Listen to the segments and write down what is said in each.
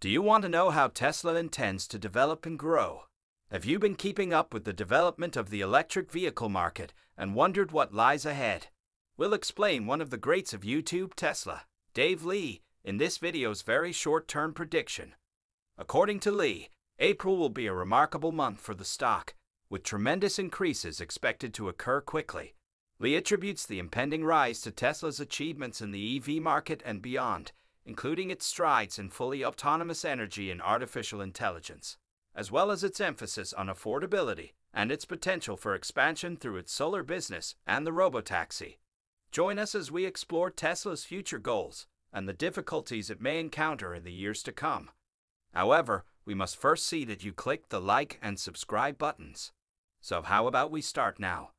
Do you want to know how Tesla intends to develop and grow? Have you been keeping up with the development of the electric vehicle market and wondered what lies ahead? We'll explain one of the greats of YouTube, Tesla, Dave Lee, in this video's very short-term prediction. According to Lee, April will be a remarkable month for the stock, with tremendous increases expected to occur quickly. Lee attributes the impending rise to Tesla's achievements in the EV market and beyond, including its strides in fully autonomous energy and artificial intelligence, as well as its emphasis on affordability and its potential for expansion through its solar business and the Robotaxi. Join us as we explore Tesla's future goals and the difficulties it may encounter in the years to come. However, we must first see that you click the like and subscribe buttons. So how about we start now?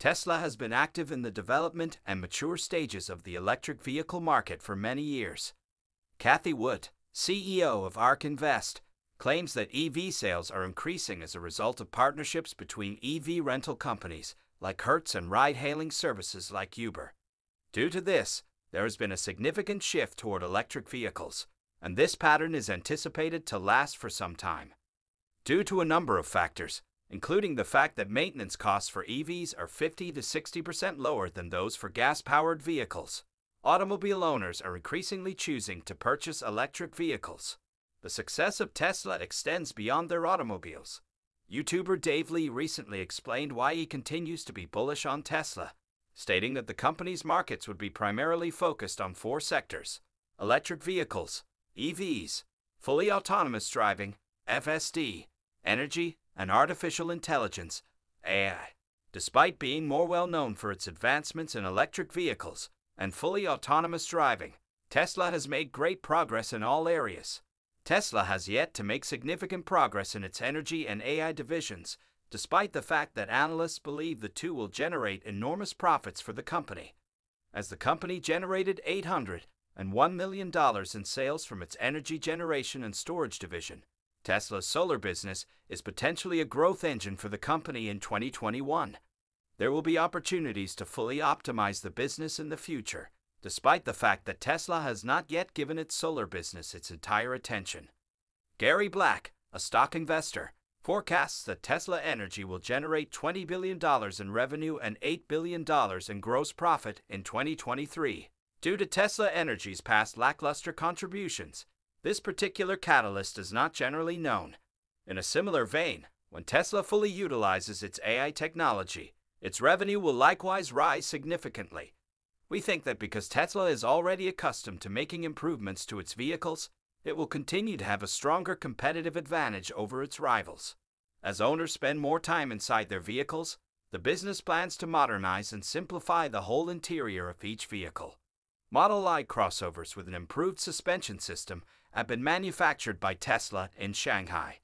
Tesla has been active in the development and mature stages of the electric vehicle market for many years. Cathie Wood, CEO of ARK Invest, claims that EV sales are increasing as a result of partnerships between EV rental companies like Hertz and ride-hailing services like Uber. Due to this, there has been a significant shift toward electric vehicles, and this pattern is anticipated to last for some time, due to a number of factors, including the fact that maintenance costs for EVs are 50 to 60% lower than those for gas-powered vehicles. Automobile owners are increasingly choosing to purchase electric vehicles. The success of Tesla extends beyond their automobiles. YouTuber Dave Lee recently explained why he continues to be bullish on Tesla, stating that the company's markets would be primarily focused on four sectors: electric vehicles, EVs, fully autonomous driving, FSD, energy, and artificial intelligence, AI. Despite being more well-known for its advancements in electric vehicles and fully autonomous driving, Tesla has made great progress in all areas. Tesla has yet to make significant progress in its energy and AI divisions, despite the fact that analysts believe the two will generate enormous profits for the company, as the company generated $801 million in sales from its energy generation and storage division. Tesla's solar business is potentially a growth engine for the company in 2021. There will be opportunities to fully optimize the business in the future, despite the fact that Tesla has not yet given its solar business its entire attention. Gary Black, a stock investor, forecasts that Tesla Energy will generate $20 billion in revenue and $8 billion in gross profit in 2023. Due to Tesla Energy's past lackluster contributions, this particular catalyst is not generally known. In a similar vein, when Tesla fully utilizes its AI technology, its revenue will likewise rise significantly. We think that because Tesla is already accustomed to making improvements to its vehicles, it will continue to have a stronger competitive advantage over its rivals. As owners spend more time inside their vehicles, the business plans to modernize and simplify the whole interior of each vehicle. Model I crossovers with an improved suspension system have been manufactured by Tesla in Shanghai.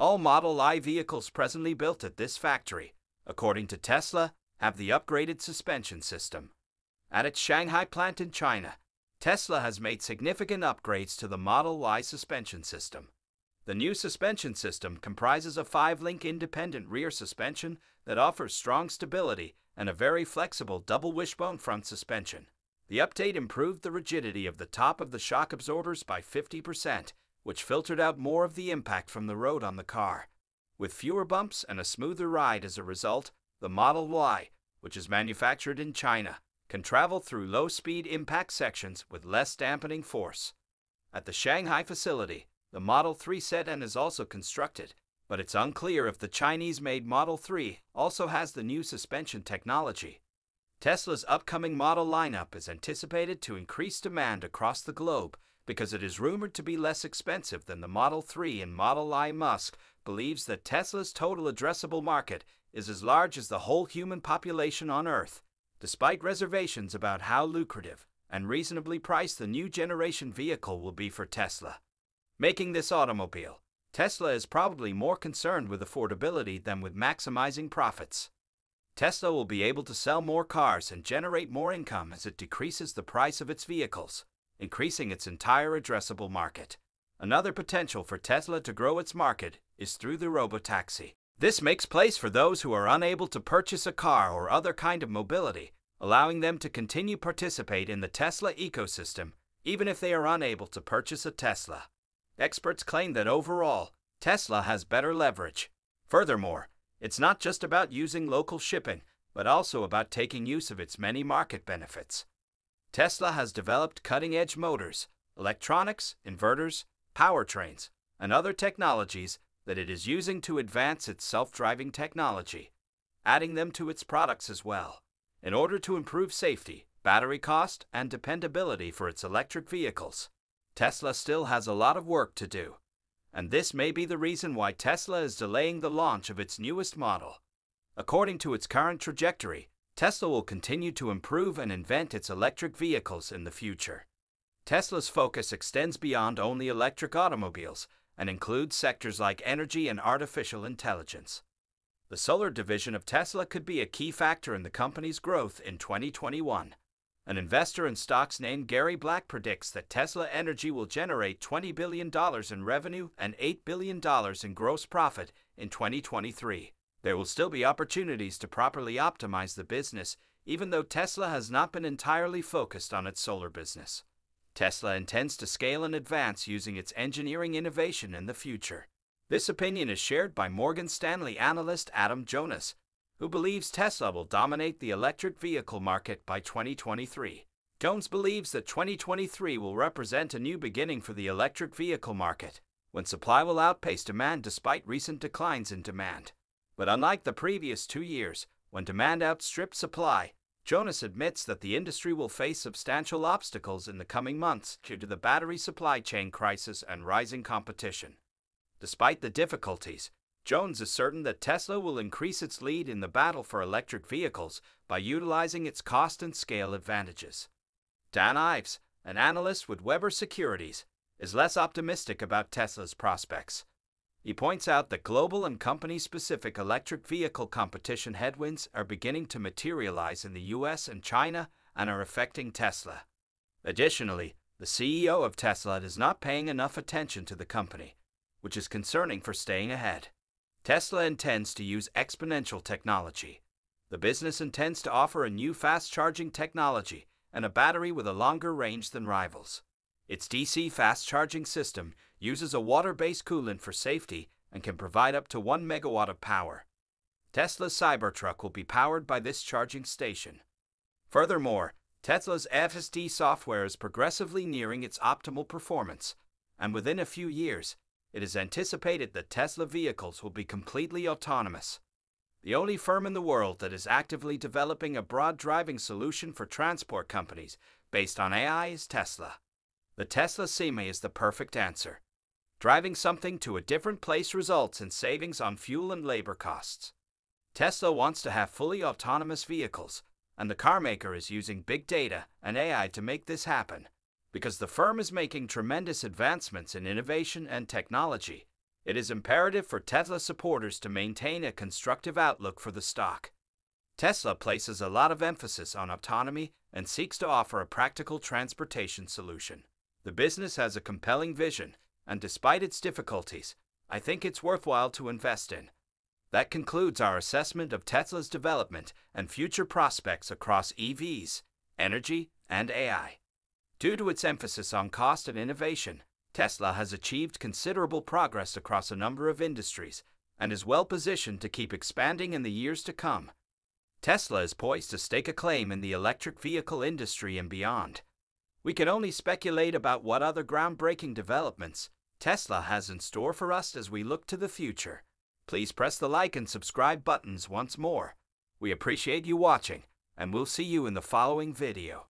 All Model I vehicles presently built at this factory, according to Tesla, have the upgraded suspension system. At its Shanghai plant in China, Tesla has made significant upgrades to the Model Y suspension system. The new suspension system comprises a 5-link independent rear suspension that offers strong stability and a very flexible double wishbone front suspension. The update improved the rigidity of the top of the shock absorbers by 50%, which filtered out more of the impact from the road on the car. With fewer bumps and a smoother ride as a result, the Model Y, which is manufactured in China, can travel through low-speed impact sections with less dampening force. At the Shanghai facility, the Model 3 sedan is also constructed, but it's unclear if the Chinese-made Model 3 also has the new suspension technology. Tesla's upcoming model lineup is anticipated to increase demand across the globe because it is rumored to be less expensive than the Model 3 and Model I. Musk believes that Tesla's total addressable market is as large as the whole human population on Earth, despite reservations about how lucrative and reasonably priced the new generation vehicle will be for Tesla. Making this automobile, Tesla is probably more concerned with affordability than with maximizing profits. Tesla will be able to sell more cars and generate more income as it decreases the price of its vehicles, increasing its entire addressable market. Another potential for Tesla to grow its market is through the Robotaxi. This makes place for those who are unable to purchase a car or other kind of mobility, allowing them to continue participate in the Tesla ecosystem, even if they are unable to purchase a Tesla. experts claim that overall, Tesla has better leverage. Furthermore, it's not just about using local shipping, but also about taking use of its many market benefits. Tesla has developed cutting-edge motors, electronics, inverters, powertrains, and other technologies that it is using to advance its self-driving technology, adding them to its products as well, in order to improve safety, battery cost, and dependability for its electric vehicles. Tesla still has a lot of work to do, and this may be the reason why Tesla is delaying the launch of its newest model. According to its current trajectory, Tesla will continue to improve and invent its electric vehicles in the future. Tesla's focus extends beyond only electric automobiles and includes sectors like energy and artificial intelligence. The solar division of Tesla could be a key factor in the company's growth in 2021. An investor in stocks named Gary Black predicts that Tesla Energy will generate $20 billion in revenue and $8 billion in gross profit in 2023. There will still be opportunities to properly optimize the business, even though Tesla has not been entirely focused on its solar business. Tesla intends to scale and advance using its engineering innovation in the future. This opinion is shared by Morgan Stanley analyst Adam Jonas, who believes Tesla will dominate the electric vehicle market by 2023. Jones believes that 2023 will represent a new beginning for the electric vehicle market, when supply will outpace demand despite recent declines in demand. But unlike the previous 2 years, when demand outstripped supply, Jonas admits that the industry will face substantial obstacles in the coming months due to the battery supply chain crisis and rising competition. Despite the difficulties, Jones is certain that Tesla will increase its lead in the battle for electric vehicles by utilizing its cost and scale advantages. Dan Ives, an analyst with Weber Securities, is less optimistic about Tesla's prospects. He points out that global and company-specific electric vehicle competition headwinds are beginning to materialize in the US and China and are affecting Tesla. Additionally, the CEO of Tesla is not paying enough attention to the company, which is concerning for staying ahead. Tesla intends to use exponential technology. The business intends to offer a new fast-charging technology and a battery with a longer range than rivals. Its DC fast-charging system uses a water-based coolant for safety and can provide up to 1 megawatt of power. Tesla's Cybertruck will be powered by this charging station. Furthermore, Tesla's FSD software is progressively nearing its optimal performance, and within a few years, it is anticipated that Tesla vehicles will be completely autonomous. The only firm in the world that is actively developing a broad driving solution for transport companies based on AI is Tesla. The Tesla Semi is the perfect answer. Driving something to a different place results in savings on fuel and labor costs. Tesla wants to have fully autonomous vehicles, and the carmaker is using big data and AI to make this happen. Because the firm is making tremendous advancements in innovation and technology, it is imperative for Tesla supporters to maintain a constructive outlook for the stock. Tesla places a lot of emphasis on autonomy and seeks to offer a practical transportation solution. The business has a compelling vision, and despite its difficulties, I think it's worthwhile to invest in. That concludes our assessment of Tesla's development and future prospects across EVs, energy, and AI. Due to its emphasis on cost and innovation, Tesla has achieved considerable progress across a number of industries and is well positioned to keep expanding in the years to come. Tesla is poised to stake a claim in the electric vehicle industry and beyond. We can only speculate about what other groundbreaking developments Tesla has in store for us as we look to the future. Please press the like and subscribe buttons once more. We appreciate you watching, and we'll see you in the following video.